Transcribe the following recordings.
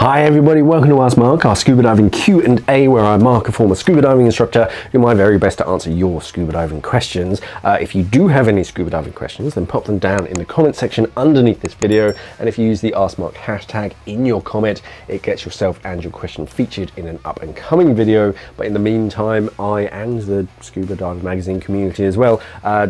Hi everybody, welcome to Ask Mark, our scuba diving Q&A, where I, Mark, a former scuba diving instructor, do my very best to answer your scuba diving questions. If you do have any scuba diving questions, then pop them down in the comment section underneath this video, and if you use the Ask Mark hashtag in your comment, it gets yourself and your question featured in an up and coming video. But in the meantime, I and the Scuba Diver Magazine community as well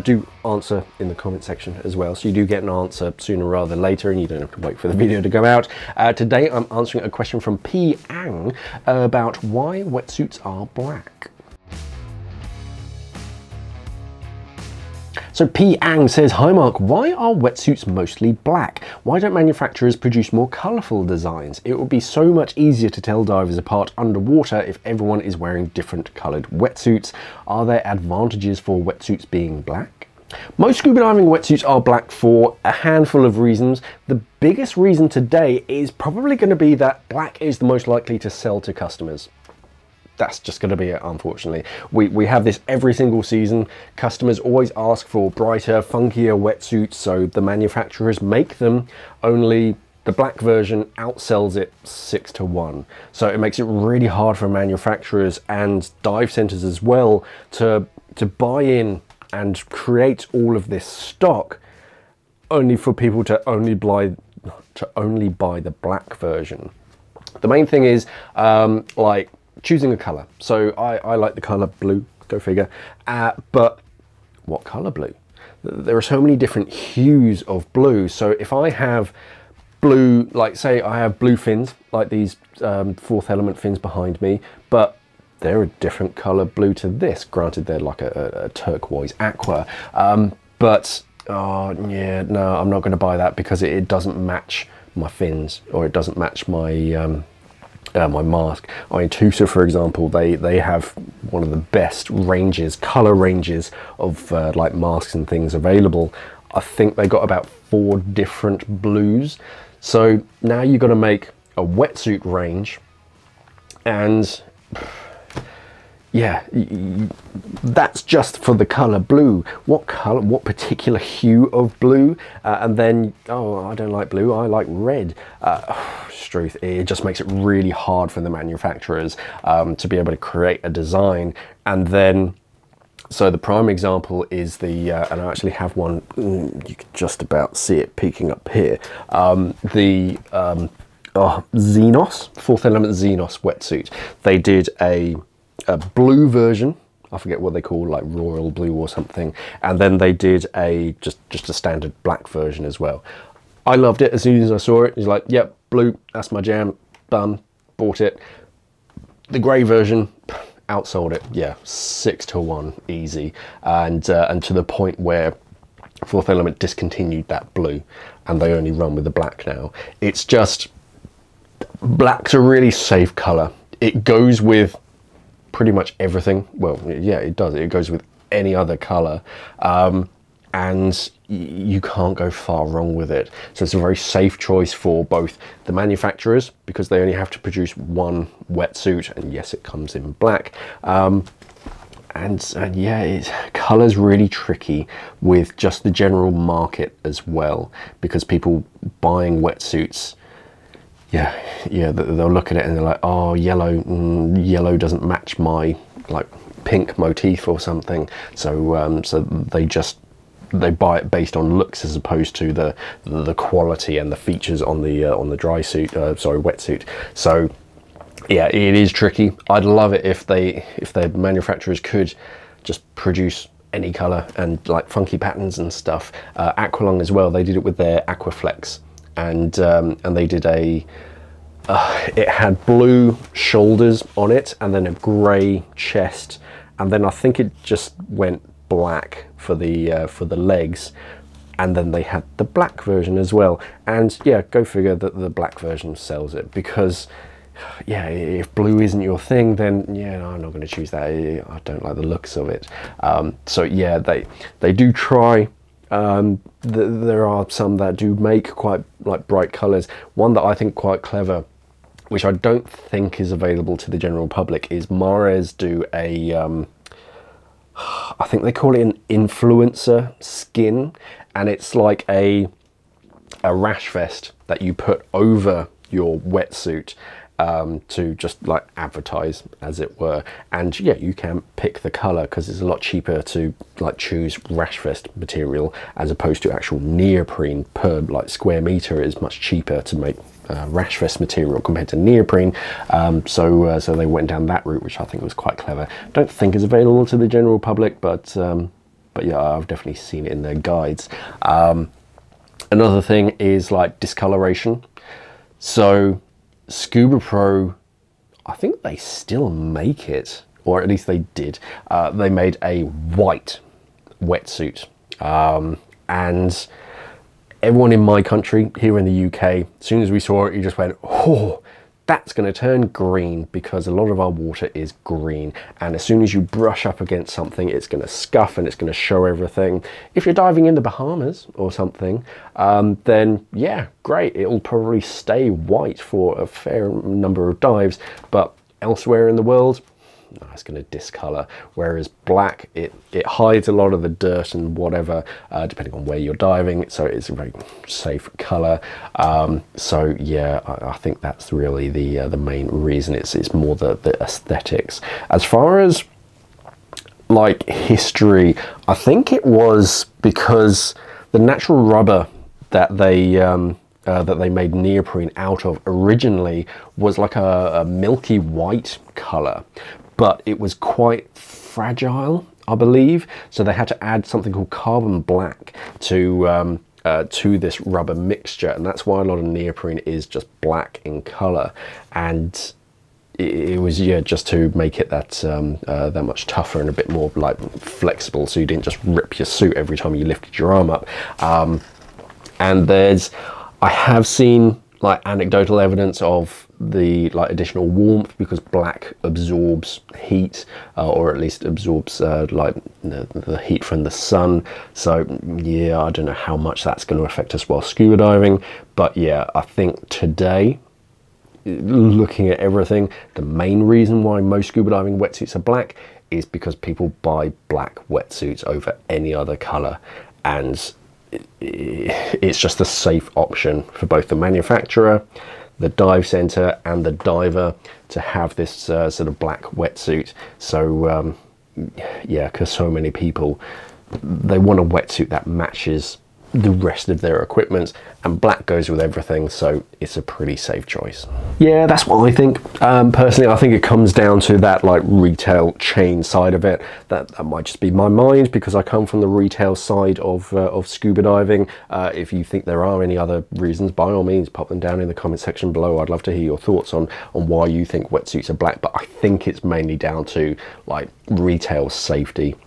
do answer in the comment section as well, so you do get an answer sooner rather than later, and you don't have to wait for the video to go out. Today I'm answering a question from P. Ang about why wetsuits are black. So P. Ang says, "Hi Mark, why are wetsuits mostly black? Why don't manufacturers produce more colourful designs? It would be so much easier to tell divers apart underwater if everyone is wearing different coloured wetsuits. Are there advantages for wetsuits being black?" Most scuba diving wetsuits are black for a handful of reasons. The biggest reason today is probably going to be that black is the most likely to sell to customers. That's just going to be it, unfortunately. We have this every single season. Customers always ask for brighter, funkier wetsuits, so the manufacturers make them, only the black version outsells it 6 to 1. So it makes it really hard for manufacturers and dive centers as well to buy in and create all of this stock, only for people to only buy the black version. The main thing is like choosing a color. So I like the color blue, go figure, but what color blue? There are so many different hues of blue. So if I have blue, like say I have blue fins, like these Fourth Element fins behind me, but they're a different color blue to this. Granted, they're like a turquoise aqua, but oh yeah, no, I'm not gonna buy that because it doesn't match my fins, or it doesn't match my my mask. I mean, Tusa, for example, they have one of the best ranges, color ranges of like masks and things available. I think they got about 4 different blues. So now you've got to make a wetsuit range, and yeah, that's just for the color blue. What color, what particular hue of blue? And then, oh, I don't like blue, I like red. Truth, it just makes it really hard for the manufacturers to be able to create a design. And then, so the prime example is the, and I actually have one, you can just about see it peeking up here, Xenos, Fourth Element Xenos wetsuit. They did a blue version, I forget what they call, like royal blue or something, and then they did a just a standard black version as well. I loved it as soon as I saw it. It's like, yep, blue, that's my jam, done, bought it. The grey version outsold it, yeah, 6 to 1 easy, and to the point where Fourth Element discontinued that blue and they only run with the black now. It's just, black's a really safe colour. It goes with pretty much everything. Well, yeah, it does. It goes with any other colour, and you can't go far wrong with it. So it's a very safe choice for both the manufacturers, because they only have to produce one wetsuit, and yes, it comes in black. And yeah, colour's really tricky with just the general market as well, because people buying wetsuits, yeah, they'll look at it and they're like, oh, yellow, yellow doesn't match my like pink motif or something. So so they buy it based on looks as opposed to the quality and the features on the dry suit, sorry, wetsuit. So yeah, it is tricky. I'd love it if their manufacturers could just produce any color and like funky patterns and stuff. Aqualung as well, they did it with their Aquaflex, and they did a it had blue shoulders on it and then a grey chest, and then I think it just went black for the legs, and then they had the black version as well. And yeah, go figure that the black version sells it, because yeah, if blue isn't your thing, then yeah, no, I'm not going to choose that. I don't like the looks of it. So yeah, they do try. There are some that do make quite like bright colors. One that I think quite clever, which I don't think is available to the general public, is Mares do a I think they call it an influencer skin, and it's like a rash vest that you put over your wetsuit to just like advertise, as it were. And yeah, you can pick the color because it's a lot cheaper to like choose rash vest material as opposed to actual neoprene per like square meter. Is much cheaper to make rash vest material compared to neoprene, so they went down that route, which I think was quite clever. Don't think it's available to the general public, but yeah, I've definitely seen it in their guides. Another thing is like discoloration. So Scuba Pro, I think they still make it, or at least they did. They made a white wetsuit, and everyone in my country here in the UK, as soon as we saw it, you just went, oh, that's going to turn green, because a lot of our water is green, and as soon as you brush up against something, it's going to scuff and it's going to show everything. If you're diving in the Bahamas or something, then yeah, great, it'll probably stay white for a fair number of dives, but elsewhere in the world, no, it's going to discolor. Whereas black, it hides a lot of the dirt and whatever, depending on where you're diving, so it's a very safe color. So yeah, I think that's really the main reason. It's more the aesthetics. As far as like history, I think it was because the natural rubber that they made neoprene out of originally was like a milky white color, but it was quite fragile, I believe, so they had to add something called carbon black to this rubber mixture, and that's why a lot of neoprene is just black in color. And it was, yeah, just to make it that much tougher and a bit more like flexible, so you didn't just rip your suit every time you lifted your arm up. And I have seen like anecdotal evidence of the like additional warmth, because black absorbs heat, or at least absorbs like the heat from the sun. So yeah, I don't know how much that's going to affect us while scuba diving, but yeah, I think today, looking at everything, the main reason why most scuba diving wetsuits are black is because people buy black wetsuits over any other color, and it's just the safe option for both the manufacturer, the dive center, and the diver to have this sort of black wetsuit. So yeah, because so many people, they want a wetsuit that matches the rest of their equipment, and black goes with everything, so it's a pretty safe choice. Yeah, that's what I think. Personally, I think it comes down to that like retail chain side of it. That might just be my mind, because I come from the retail side of scuba diving. If you think there are any other reasons, by all means pop them down in the comment section below. I'd love to hear your thoughts on why you think wetsuits are black, but I think it's mainly down to like retail safety.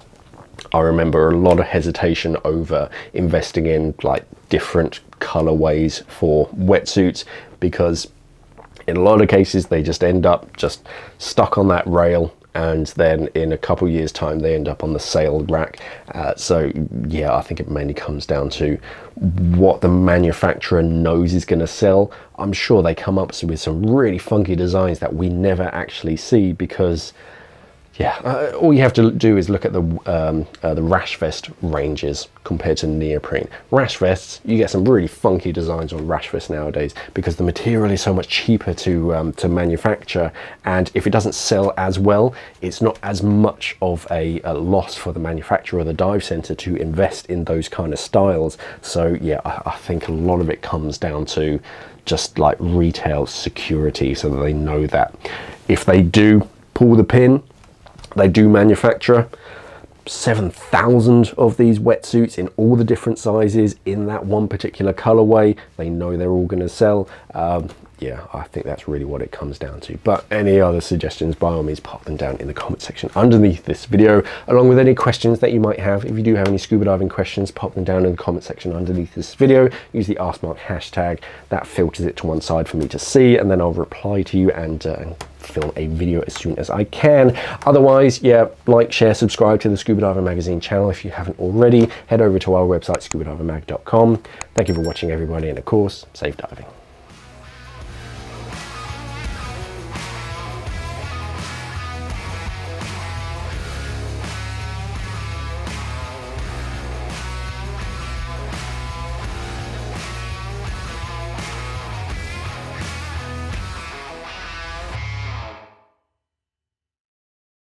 I remember a lot of hesitation over investing in like different colorways for wetsuits, because in a lot of cases they just end up just stuck on that rail, and then in a couple years time they end up on the sale rack. So yeah, I think it mainly comes down to what the manufacturer knows is going to sell. I'm sure they come up with some really funky designs that we never actually see, because yeah, all you have to do is look at the rash vest ranges compared to neoprene. Rash vests, you get some really funky designs on rash vests nowadays, because the material is so much cheaper to manufacture, and if it doesn't sell as well, it's not as much of a loss for the manufacturer or the dive center to invest in those kind of styles. So yeah, I think a lot of it comes down to just like retail security, so that they know that if they do pull the pin, they do manufacture 7,000 of these wetsuits in all the different sizes in that one particular colorway. They know they're all going to sell. Yeah, I think that's really what it comes down to. But any other suggestions, by all means, pop them down in the comment section underneath this video, along with any questions that you might have. If you do have any scuba diving questions, pop them down in the comment section underneath this video. Use the AskMark hashtag. That filters it to one side for me to see, and then I'll reply to you and film a video as soon as I can. Otherwise, yeah, like, share, subscribe to the Scuba Diver Magazine channel if you haven't already. Head over to our website, scubadivermag.com. Thank you for watching, everybody, and of course, safe diving.